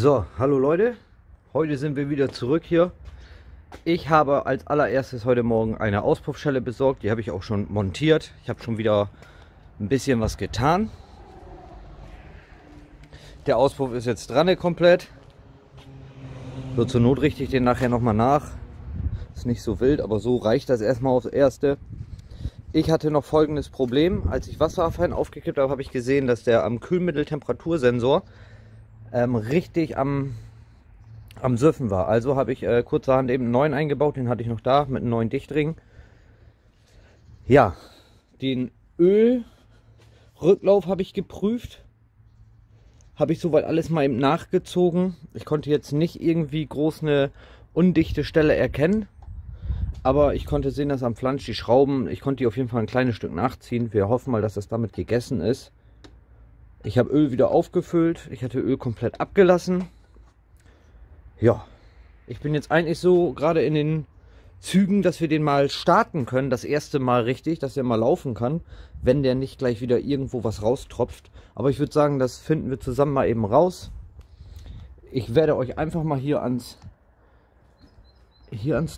So, hallo Leute, heute sind wir wieder zurück hier. Ich habe als allererstes heute Morgen eine Auspuffschelle besorgt, die habe ich auch schon montiert. Ich habe schon wieder ein bisschen was getan. Der Auspuff ist jetzt dran, komplett. So, zur Not richte ich den nachher nochmal nach. Ist nicht so wild, aber so reicht das erstmal aufs Erste. Ich hatte noch folgendes Problem. Als ich Wasserfein aufgekippt habe, habe ich gesehen, dass der am Kühlmitteltemperatursensor richtig am Süffen war. Also habe ich kurzerhand eben einen neuen eingebaut, den hatte ich noch da, mit einem neuen Dichtring. Ja, den Ölrücklauf habe ich geprüft, habe ich soweit alles mal eben nachgezogen. Ich konnte jetzt nicht irgendwie groß eine undichte Stelle erkennen, aber ich konnte sehen, dass am Flansch die Schrauben, ich konnte die auf jeden Fall ein kleines Stück nachziehen. Wir hoffen mal, dass das damit gegessen ist. Ich habe Öl wieder aufgefüllt. Ich hatte Öl komplett abgelassen. Ja, ich bin jetzt eigentlich so gerade in den Zügen, dass wir den mal starten können. Das erste Mal richtig, dass der mal laufen kann, wenn der nicht gleich wieder irgendwo was raustropft. Aber ich würde sagen, das finden wir zusammen mal eben raus. Ich werde euch einfach mal hier ans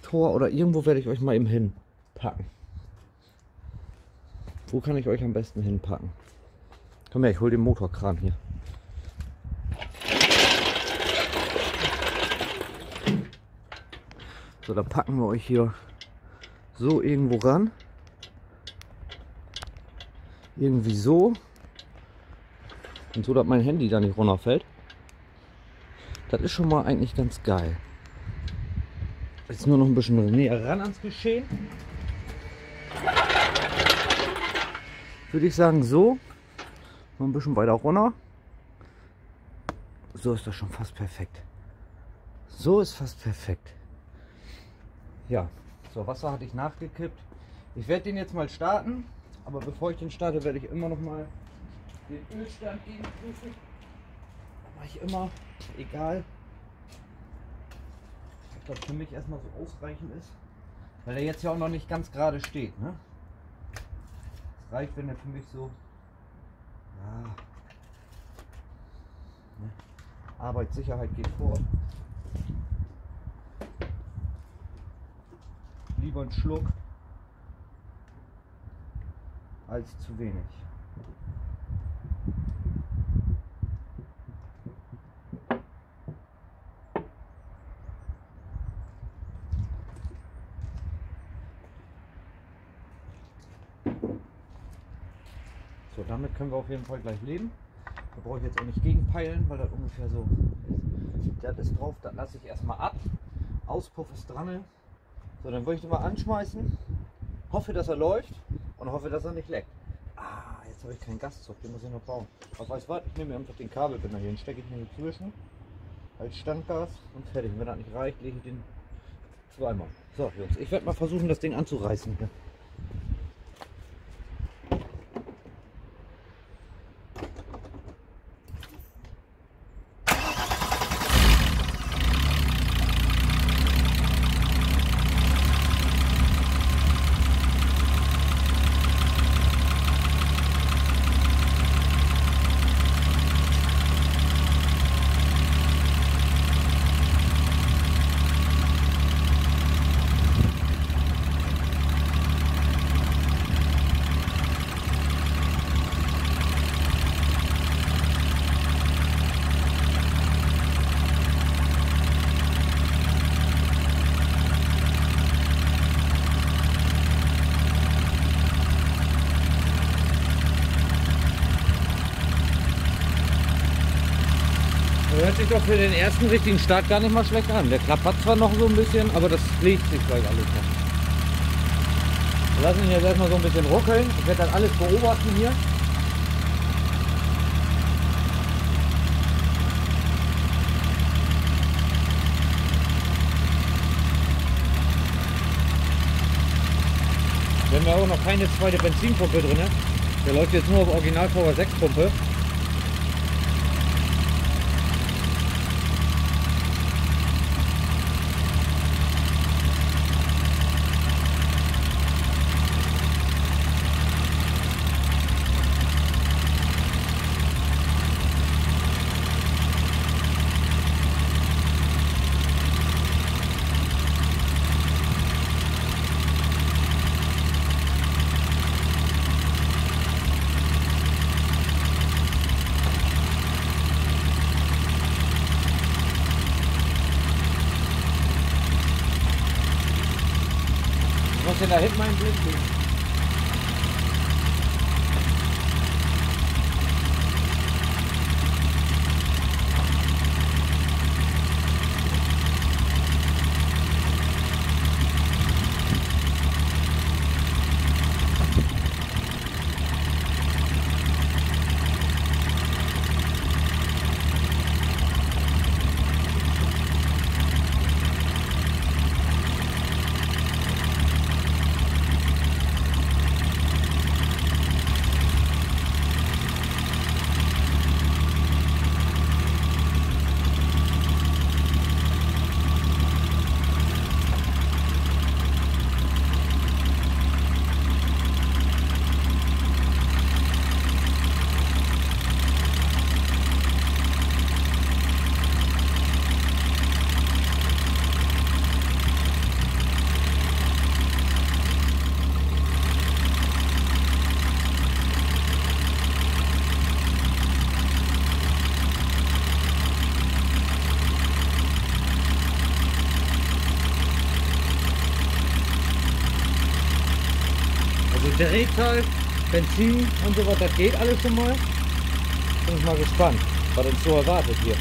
Tor oder irgendwo werde ich euch mal eben hinpacken. Wo kann ich euch am besten hinpacken? Komm her, ich hole den Motorkran hier. So, da packen wir euch hier so irgendwo ran. Irgendwie so. Und so, dass mein Handy da nicht runterfällt. Das ist schon mal eigentlich ganz geil. Jetzt nur noch ein bisschen näher ran ans Geschehen. Würde ich sagen, so. Ein bisschen weiter runter. So ist das schon fast perfekt. So ist fast perfekt. Ja, so, Wasser hatte ich nachgekippt. Ich werde den jetzt mal starten, aber bevor ich den starte, werde ich immer noch mal den Ölstand gegenprüfen. Das mache ich immer, egal, ob das für mich erstmal so ausreichend ist, weil er jetzt ja auch noch nicht ganz gerade steht. Ne? Das reicht, wenn er für mich so. Ja. Ne? Arbeitssicherheit geht vor. Lieber ein Schluck als zu wenig. So, damit können wir auf jeden Fall gleich leben. Da brauche ich jetzt auch nicht gegenpeilen, weil das ungefähr so ist. Das ist drauf, das lasse ich erstmal ab. Auspuff ist dran. So, dann würde ich den mal anschmeißen. Hoffe, dass er läuft und hoffe, dass er nicht leckt. Ah, jetzt habe ich keinen Gaszug, den muss ich noch bauen. Aber weißt du was, ich nehme mir einfach den Kabelbinder hier, den stecke ich mir hier zwischen als Standgas und fertig. Wenn das nicht reicht, lege ich den zweimal. So, Jungs, ich werde mal versuchen, das Ding anzureißen hier. Hört sich doch für den ersten richtigen Start gar nicht mal schlecht an. Der klappert zwar noch so ein bisschen, aber das legt sich gleich alles noch. Wir lassen ihn jetzt erstmal so ein bisschen ruckeln. Ich werde dann alles beobachten hier. Wir haben ja auch noch keine zweite Benzinpumpe drin. Der läuft jetzt nur auf Original V6-Pumpe. denn da hinten mein Blick liegt. Drehzahl, Benzin und so weiter, das geht alles schon mal. Bin ich mal gespannt, was uns so erwartet hier.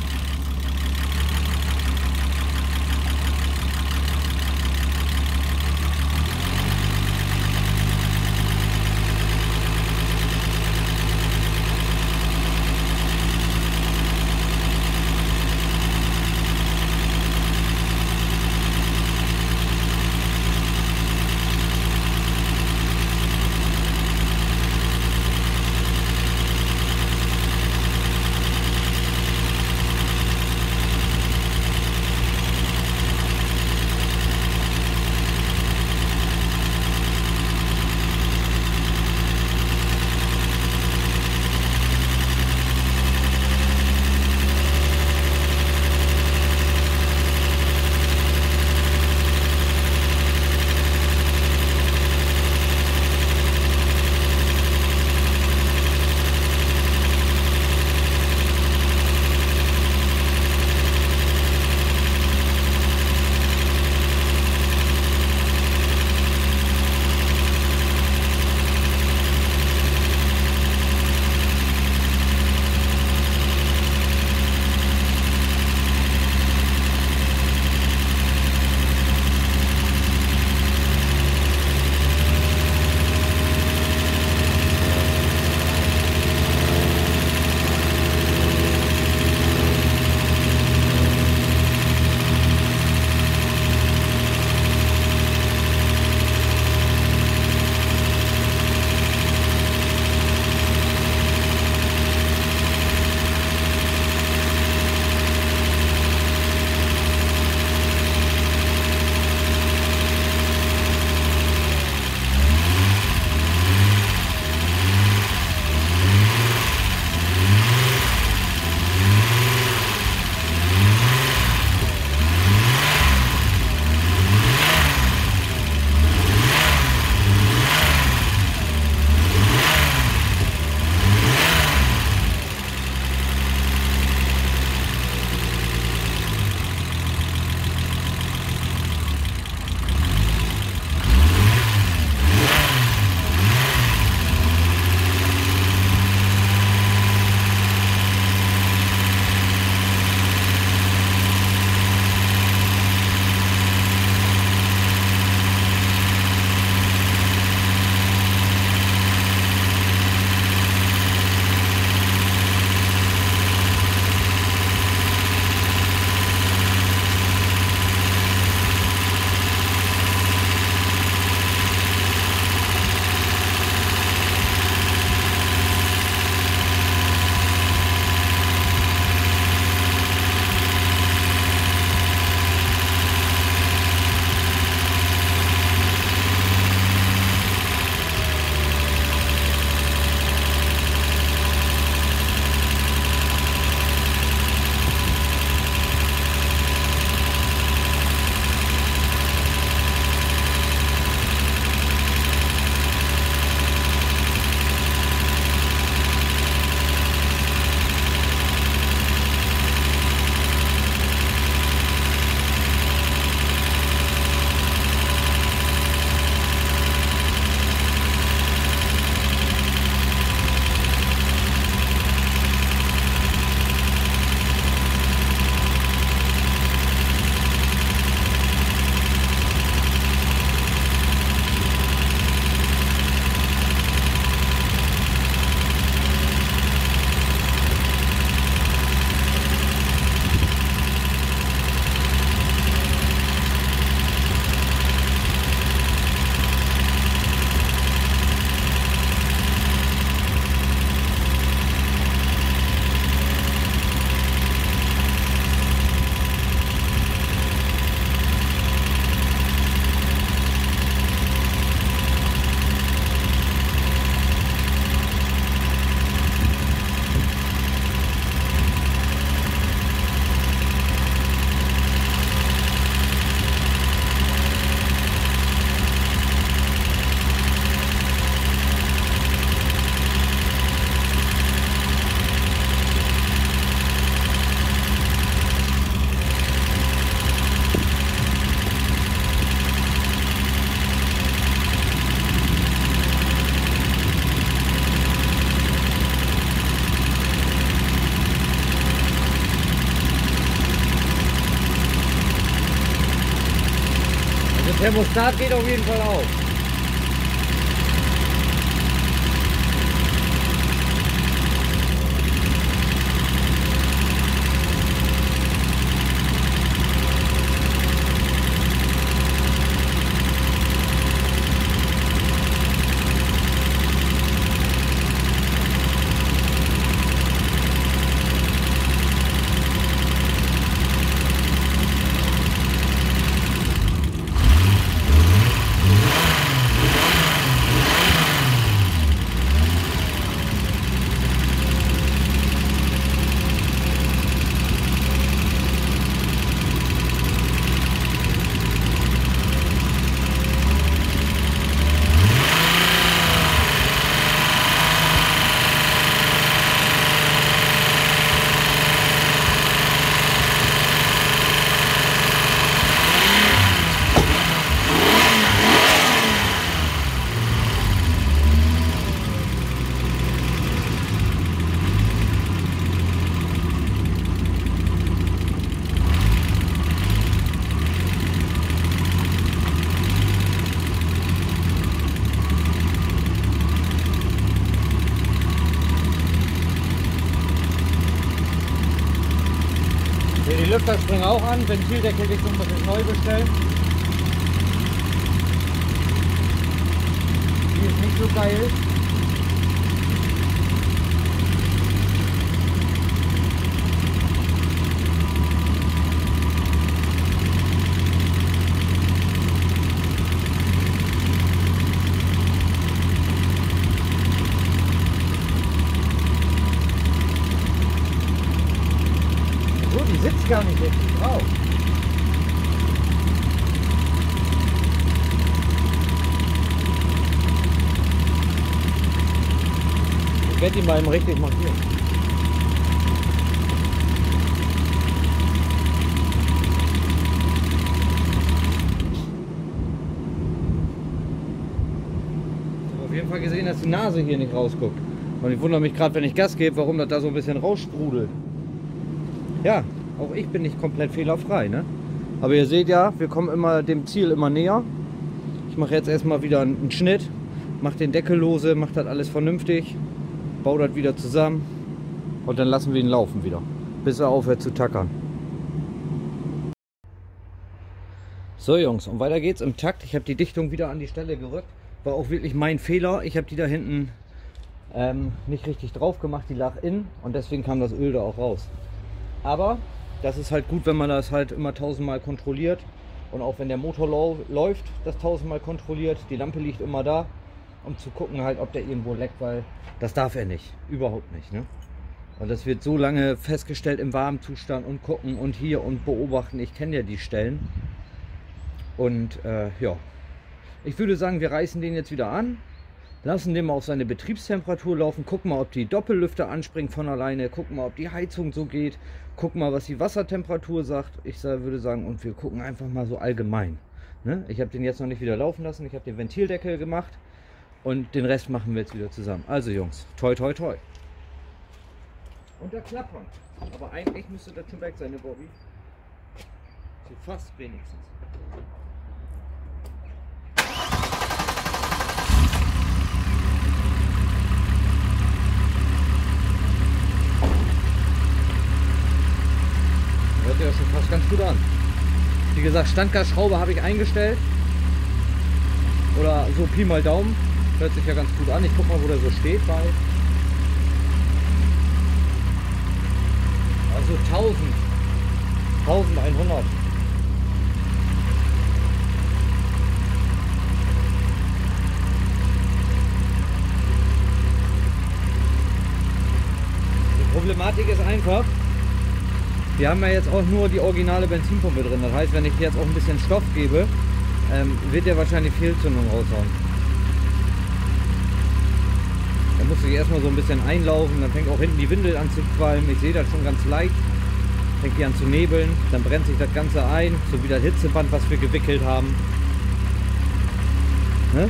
Thermostat geht auf jeden Fall auf. Die Lüfter springen auch an, Ventildeckel geht zum Beispiel neu bestellen. Die ist nicht so geil. Sitzt gar nicht richtig drauf. Ich werde ihn mal richtig markieren. Ich habe auf jeden Fall gesehen, dass die Nase hier nicht rausguckt. Und ich wundere mich gerade, wenn ich Gas gebe, warum das da so ein bisschen raussprudelt. Ja. Auch ich bin nicht komplett fehlerfrei, ne? Aber ihr seht ja, wir kommen immer dem Ziel immer näher. Ich mache jetzt erstmal wieder einen Schnitt, mache den Deckel lose, mache das alles vernünftig, baue das wieder zusammen und dann lassen wir ihn laufen wieder, bis er aufhört zu tackern. So Jungs, und weiter geht's im Takt. Ich habe die Dichtung wieder an die Stelle gerückt. War auch wirklich mein Fehler. Ich habe die da hinten nicht richtig drauf gemacht, die lag innen und deswegen kam das Öl da auch raus. Aber das ist halt gut, wenn man das halt immer 1000-mal kontrolliert und auch wenn der Motor läuft, das 1000-mal kontrolliert, die Lampe liegt immer da, um zu gucken halt, ob der irgendwo leckt, weil das darf er nicht, überhaupt nicht, ne? Und das wird so lange festgestellt im warmen Zustand und gucken und hier und beobachten, ich kenne ja die Stellen und ja, ich würde sagen, wir reißen den jetzt wieder an. Lassen den mal auf seine Betriebstemperatur laufen, gucken mal, ob die Doppellüfter anspringen von alleine, gucken mal, ob die Heizung so geht, gucken mal, was die Wassertemperatur sagt. Ich würde sagen, und wir gucken einfach mal so allgemein. Ne? Ich habe den jetzt noch nicht wieder laufen lassen, ich habe den Ventildeckel gemacht und den Rest machen wir jetzt wieder zusammen. Also Jungs, toi toi toi. Und der Klappern. Aber eigentlich müsste das schon weg sein, ne Bobby? So fast wenigstens. Hört ja schon fast ganz gut an. Wie gesagt, Standgasschraube habe ich eingestellt. Oder so Pi mal Daumen. Hört sich ja ganz gut an. Ich guck mal, wo der so steht bei. Also 1000. 1100. Die Problematik ist einfach. Wir haben ja jetzt auch nur die originale Benzinpumpe drin. Das heißt, wenn ich jetzt auch ein bisschen Stoff gebe, wird der wahrscheinlich Fehlzündung raushauen. Da muss ich erstmal so ein bisschen einlaufen. Dann fängt auch hinten die Windel an zu qualmen. Ich sehe das schon ganz leicht. Fängt die an zu nebeln. Dann brennt sich das Ganze ein. So wie das Hitzeband, was wir gewickelt haben. Ne?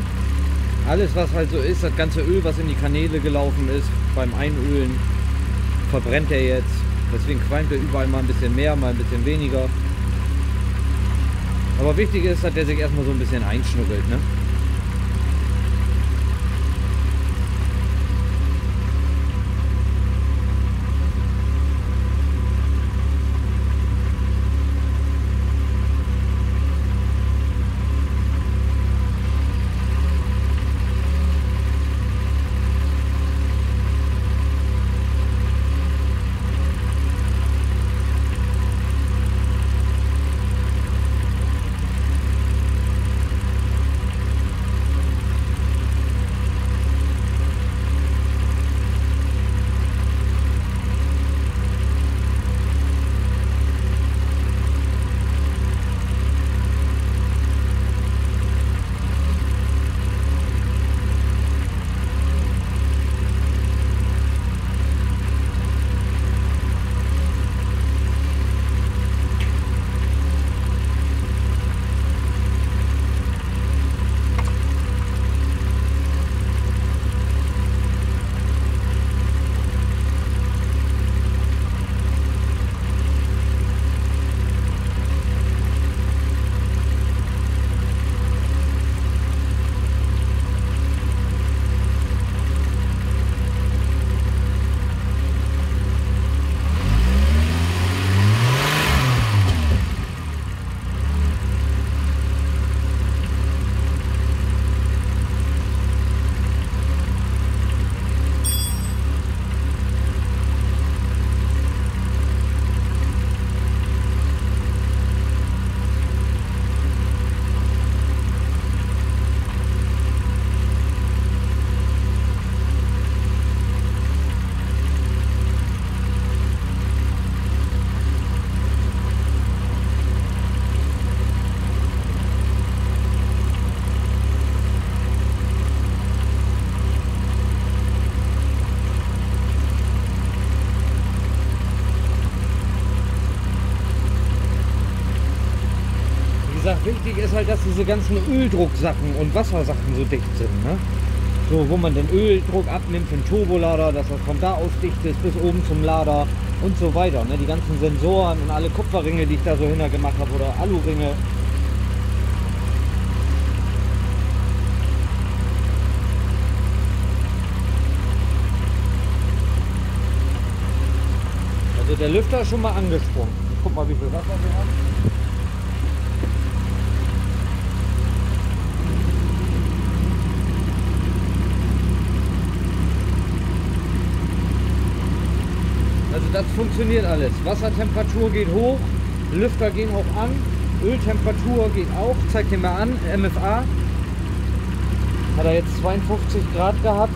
Alles, was halt so ist, das ganze Öl, was in die Kanäle gelaufen ist, beim Einölen, verbrennt er jetzt. Deswegen qualmt er überall mal ein bisschen mehr, mal ein bisschen weniger. Aber wichtig ist, dass der sich erstmal so ein bisschen einschnuggelt, ne? Wichtig ist halt, dass diese ganzen Öldrucksachen und Wassersachen so dicht sind, ne? So, wo man den Öldruck abnimmt für den Turbolader, dass das von da aus dicht ist bis oben zum Lader und so weiter, ne? Die ganzen Sensoren und alle Kupferringe, die ich da so hinter gemacht habe, oder Aluringe. Also der Lüfter ist schon mal angesprungen. Ich guck mal, wie viel Wasser wir haben. Das funktioniert alles. Wassertemperatur geht hoch, Lüfter gehen auch an, Öltemperatur geht auch, zeigt den mal an, MFA. Hat er jetzt 52 Grad gehabt.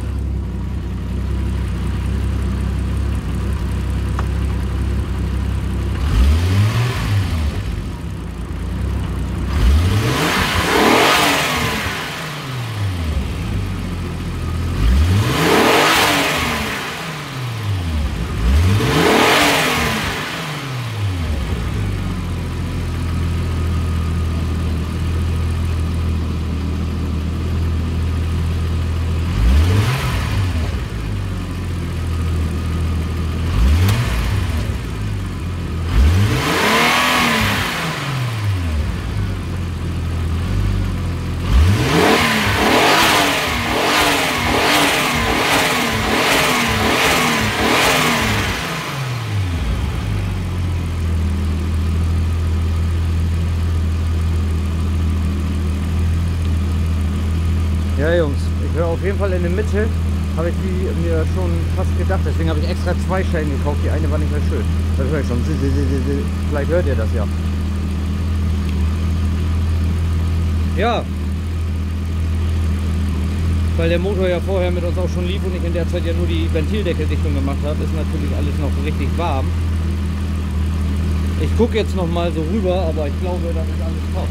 Ja Jungs, ich höre auf jeden Fall in der Mitte, habe ich die mir schon fast gedacht, deswegen habe ich extra zwei Schellen gekauft, die eine war nicht mehr schön. Das höre ich schon, vielleicht hört ihr das ja. Ja, weil der Motor ja vorher mit uns auch schon lief und ich in der Zeit ja nur die Ventildeckeldichtung gemacht habe, ist natürlich alles noch richtig warm. Ich gucke jetzt nochmal so rüber, aber ich glaube, das ist alles top.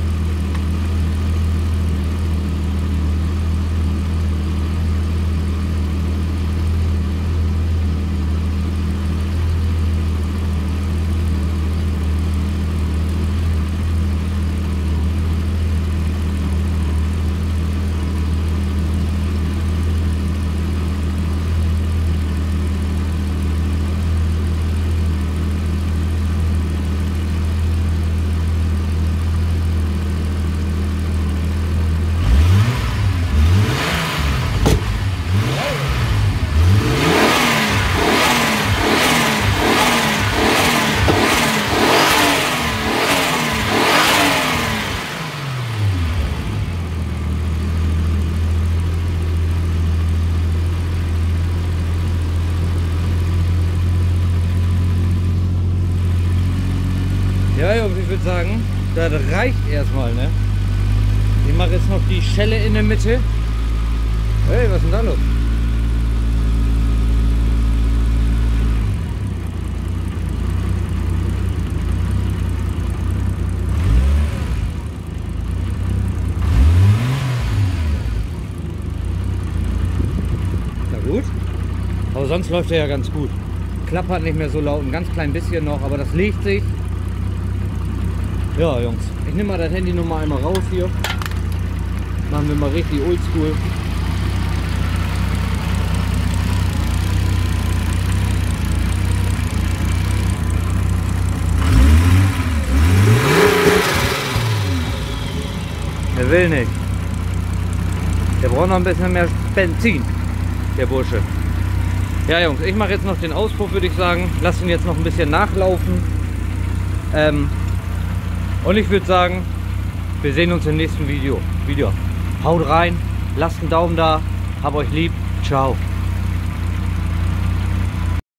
Ja, Jungs, ich würde sagen, das reicht erstmal, ne? Ich mache jetzt noch die Schelle in der Mitte. Hey, was ist denn da los? Na gut. Aber sonst läuft er ja ganz gut. Klappert nicht mehr so laut, ein ganz klein bisschen noch, aber das legt sich. Ja, Jungs, ich nehme mal das Handy noch mal einmal raus hier. Machen wir mal richtig oldschool. Er will nicht. Der braucht noch ein bisschen mehr Benzin, der Bursche. Ja, Jungs, ich mache jetzt noch den Auspuff, würde ich sagen. Lass ihn jetzt noch ein bisschen nachlaufen. Und ich würde sagen, wir sehen uns im nächsten Video. Haut rein, lasst einen Daumen da, hab euch lieb, ciao.